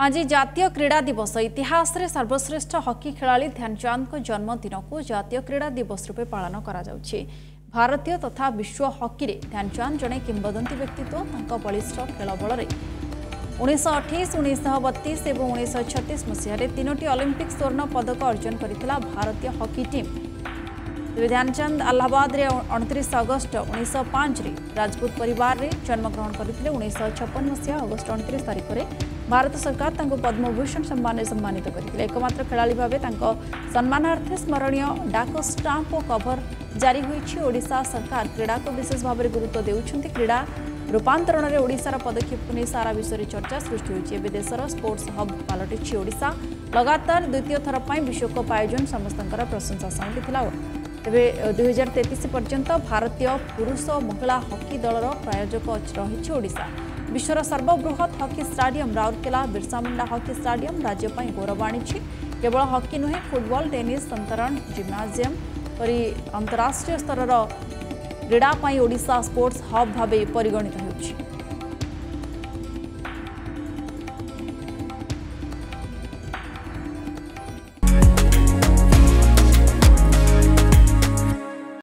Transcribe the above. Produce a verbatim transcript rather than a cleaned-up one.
आज जातीय क्रीड़ा दिवस इतिहास रे सर्वश्रेष्ठ हॉकी खिलाड़ी ध्यानचंद को जन्मदिन को जातीय क्रीड़ा दिवस रूपे पालन करा जाउछि। भारतीय तथा विश्व हॉकी रे ध्यानचंद जने किंवदंती व्यक्तित्व बलिष्ठ खेल बल रे उन्नीस अठाईस उन्नीस बतीस और उन्नीस छत्तीस मसीह तीनोटी ओलंपिक स्वर्ण पदक अर्जन करथिला भारतीय हॉकी टीम। तेज ध्यानचंद अलाहाबाद रे उनतीस अगस्त उन्नीस पाँच राजपूत परिवार रे जन्मग्रहण करथिले। उन्नीस छप्पन मसीहा अगस्त उनतीस तारीख रे भारत सरकार तांको पद्मभूषण सम्मान से सम्मानित करथिले। एकमात्र खेलाड़ी भावे तांको सम्मानार्थे स्मरणीय डाक स्टाम्प और कवर जारी होईछि। ओडिशा सरकार क्रीड़ा को विशेष भाव में गुरुत्व देउछन्ति। क्रीड़ा रूपांतरण में ओडिशार पदक्षेप ने सारा विश्व में चर्चा सृष्टि होइछि। एबे देशर स्पोर्ट्स हब पालटिछि ओडिशा। लगातार द्वितीय थर पई विश्वकप आयोजन समस्तंकर प्रशंसा साउंडिथिला। तेबे दुई हजार तेतीस पर्यंत भारतीय पुरुष और महिला हॉकी दलर प्रायोजक रही ओडिशा। विश्वर सर्वबृहत hockey stadium Rourkela Birsa Munda hockey stadium राज्यपाई गौरव आनी। केवल हॉकी नुहे फुटबॉल टेनिस संतरण जिम्नाजियम परि अंतरराष्ट्रीय स्तर क्रीड़ा ओडिशा स्पोर्ट्स हब भाव परिगणित होउछि।